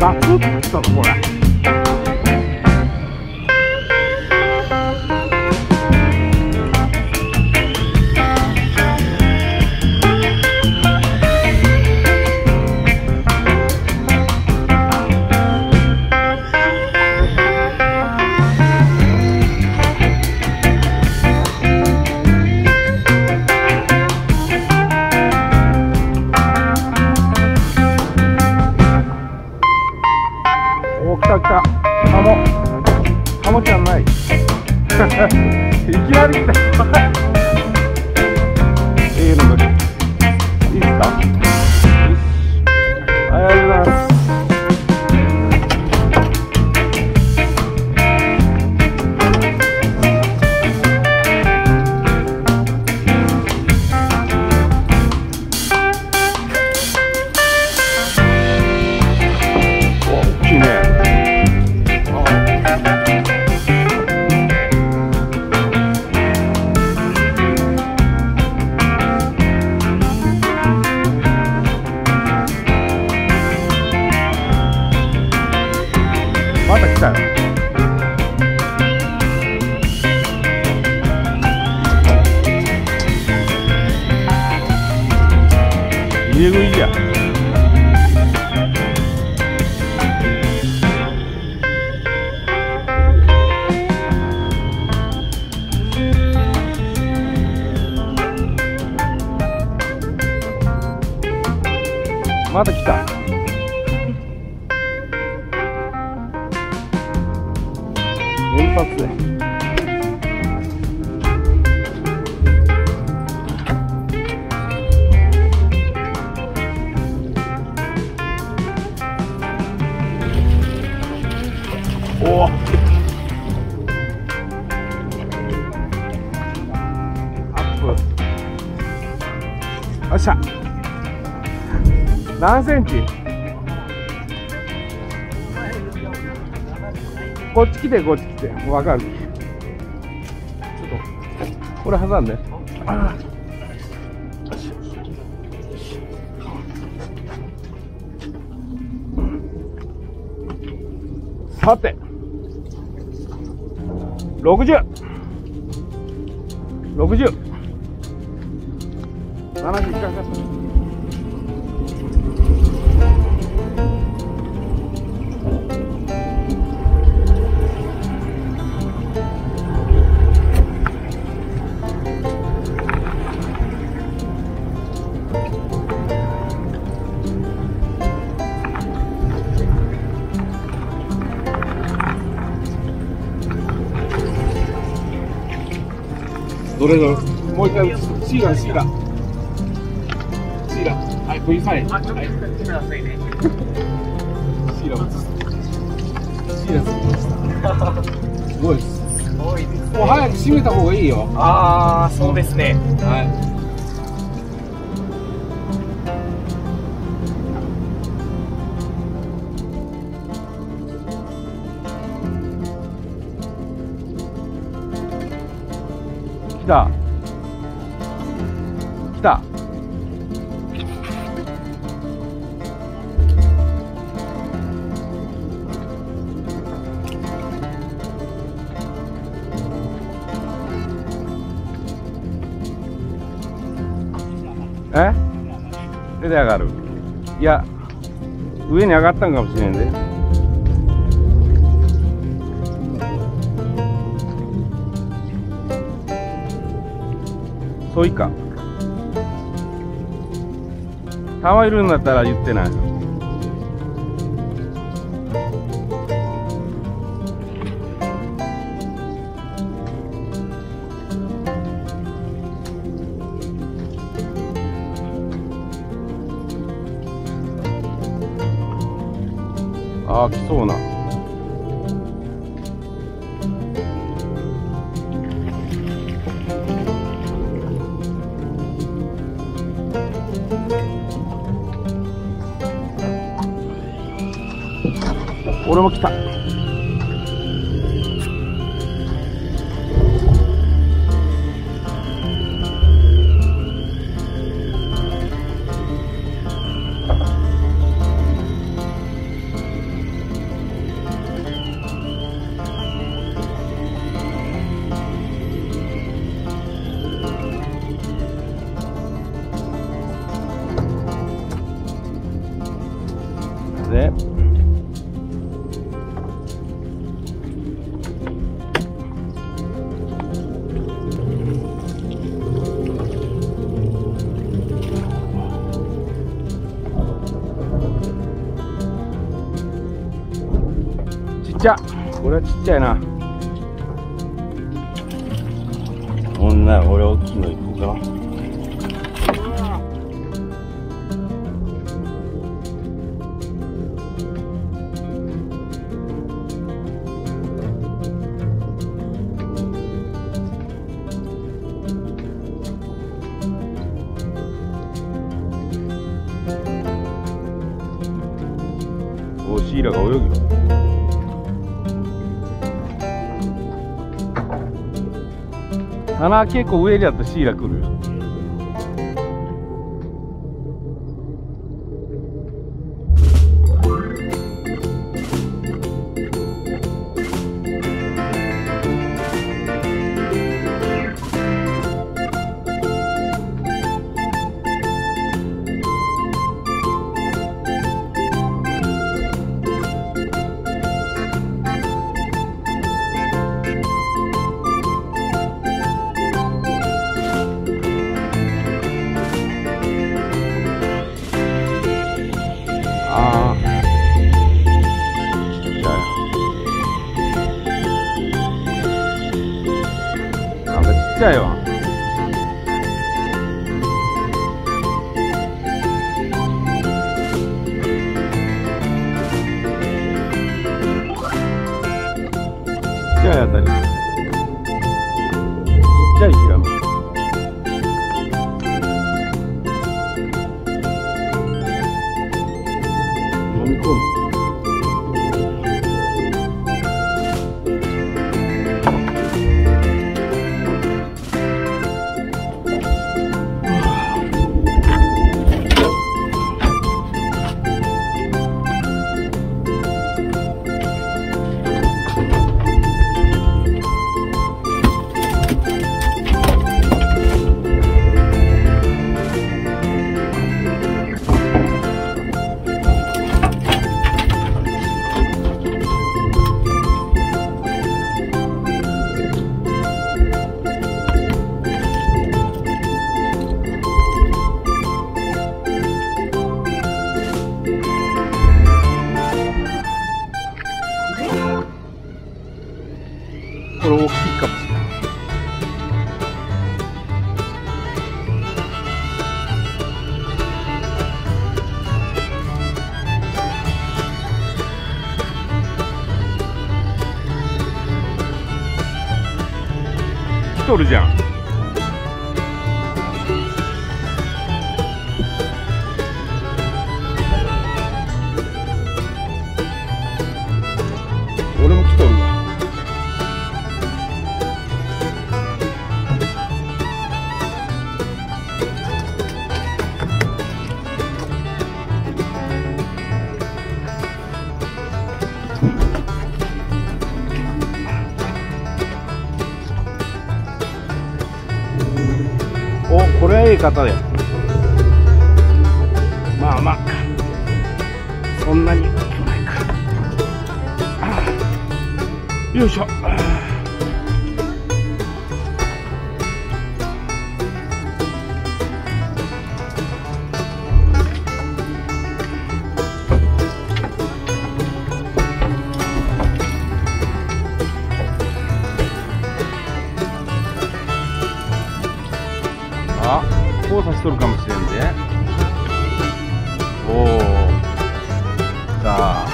ガツッとほら。カモちゃんない。いきなり来た。のでいいですか？ありがとうございます。また来たよ。入れ食いじゃん。また来た。連発でおーアップ、よっしゃ。何センチ？こっち来て、こっち来て、もうわかる。ちょっとこれ挟んで。ああ。さて、60、70いかなかった。どれだ？もう一回、シーラ。はい、Vサイン。シーラを映す。すごいです。すごいですね。もう早く閉めた方がいいよ。ああ、そうですね。はい。来た。え？出て上がる？いや、上に上がったんかもしれんね。そうか。玉いるんだったら言ってない。ああ、来そうな。俺も来た。っちゃ。これはちっちゃいな。こんな、俺大きいの行こうかな。シイラが泳ぐよ。棚結構上にあったシイラ来るよ。ちっちゃいわ。ちっちゃいあたり。ちっちゃいヒラメ。飲み込む。来とるじゃん。俺も来とるわ。これはいい方だよ。まあまあそんなに来ないか。よいしょ。交差しとるかもしれんで。おお、じゃあ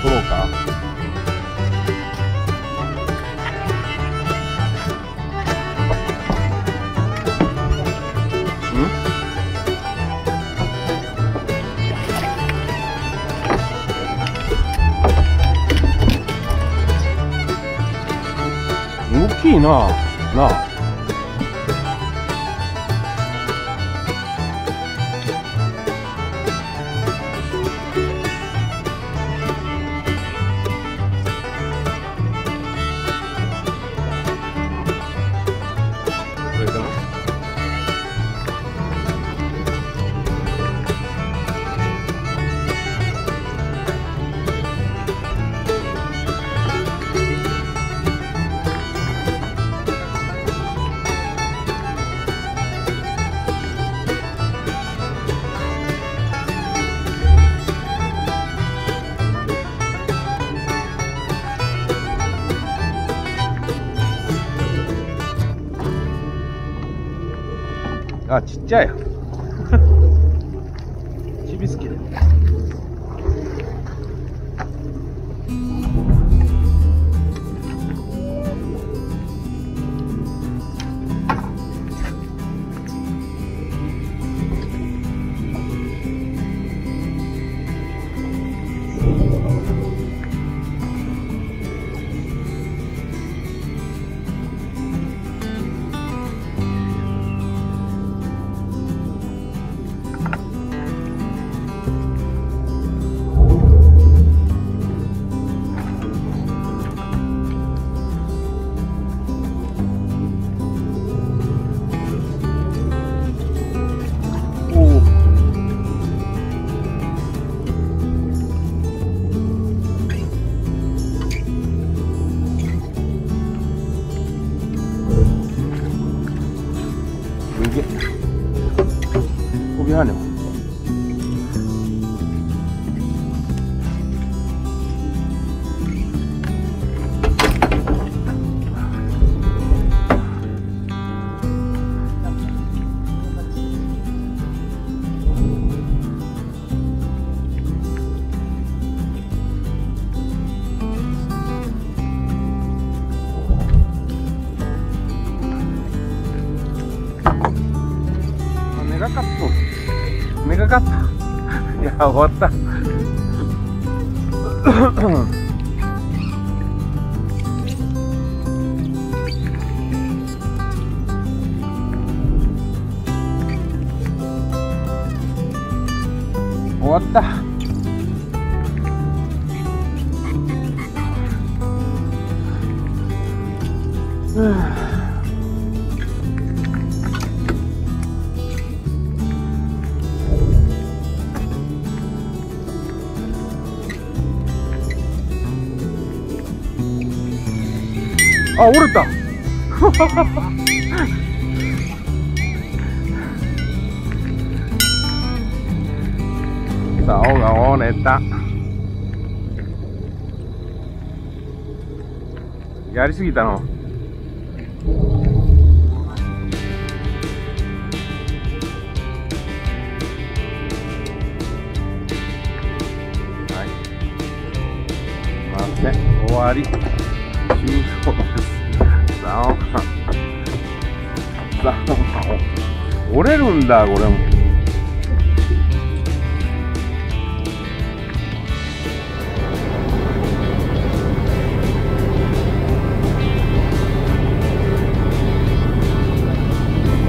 取ろうか。ん、大きいな。なあ、あ、ちっちゃい。チビ好きだよ。いや、終わった。終わった。あ、折れた。竿が折れた。やりすぎたの。はい。待って、終わり。終了。折れるんだ、これも。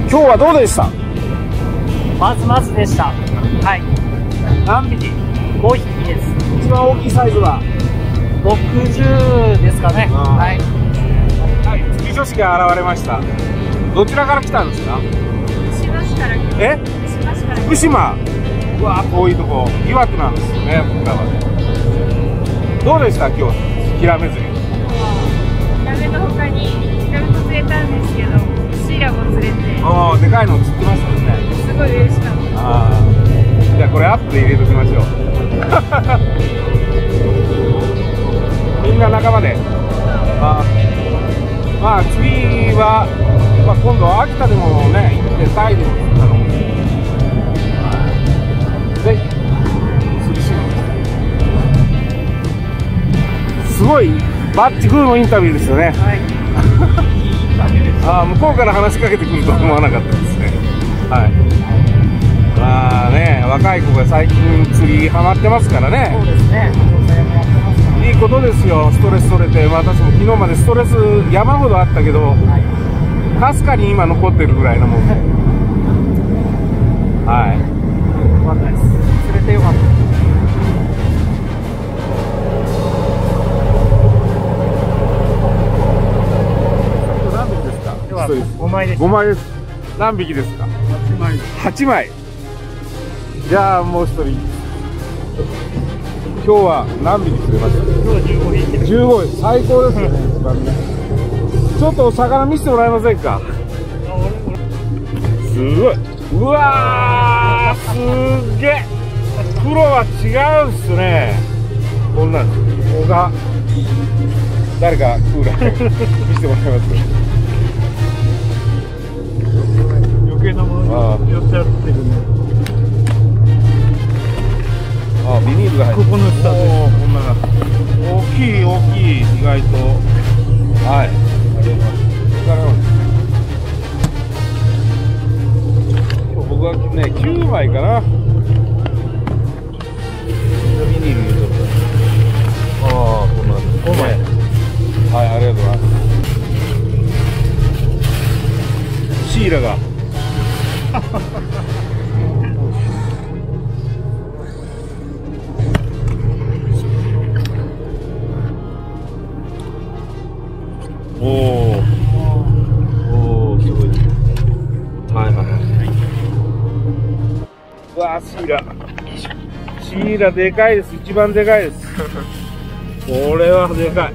今日はどうでした？まずまずでした。はい。何匹？5匹です。一番大きいサイズは60ですかね。はい。釧路市が現れました。どちらから来たんですか？石橋から来ました。え？石橋から来ました。福島。うわー、遠いとこ。岩手なんですよね、僕らはね。どうでした今日？ヒラメ釣り。ヒラメの他にヒラメも釣れたんですけど、シイラも釣れて。ああ、でかいの釣ってましたもんね。すごい嬉しかった。ああ、じゃあこれアップで入れときましょう。みんな仲間で。ああ。まあ次は、まあ、今度は秋田でもね行ってタイでも行ったのぜひ。すごいバッチグーのインタビューですよね、はい、ああ、向こうから話しかけてくるとは思わなかったですね。はい、まあね、若い子が最近釣りハマってますからね。そうですね、いいことですよ。ストレス取れて、私も昨日までストレス山ほどあったけど、かすかに今残ってるぐらいのもんで、はい、よかったです。釣れてよかった。何匹ですか？では5枚です。5枚です。何匹ですか？8枚。8枚。じゃあもう1人。今日は何匹釣れました？今日は15匹。15匹、最高ですよね。一番ね。ちょっとお魚見せてもらえませんか？すごい。うわー、すっげえ。プロは違うんですね。こんなん。ここが誰かクーラー見せてもらえますか？余計計なものに寄せられてるんで。あ、ビニールが入ってる。ここの下です。こんな大きい大きい、意外と。はい。ありがとうございます。今日僕はね9枚かな。ビニール入れてる。ああ、こんな5枚。はい、ありがとうございます。シイラがおおおお、すごい。はいはいはい。うわー、シイラでかいです。一番でかいです。これはでかい。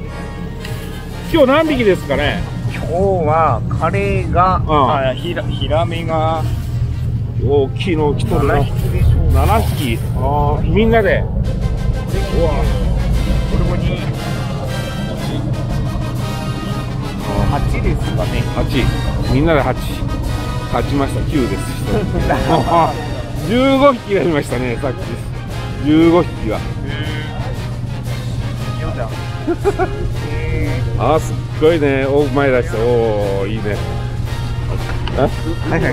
今日何匹ですかね。今日はカレーが、ヒラメが大きいの来とるな。7匹。ああ、みんなで。うわ、これも2、8ですかね。8、みんなで8勝ちました。9です。15匹やりましたね。さっきです。15匹はあ、すごいね。お、前出して。おお、いいね。はいは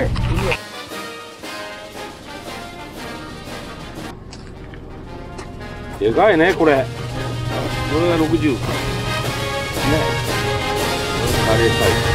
い。でかいね、これ。これが60ね。カレーサイズ。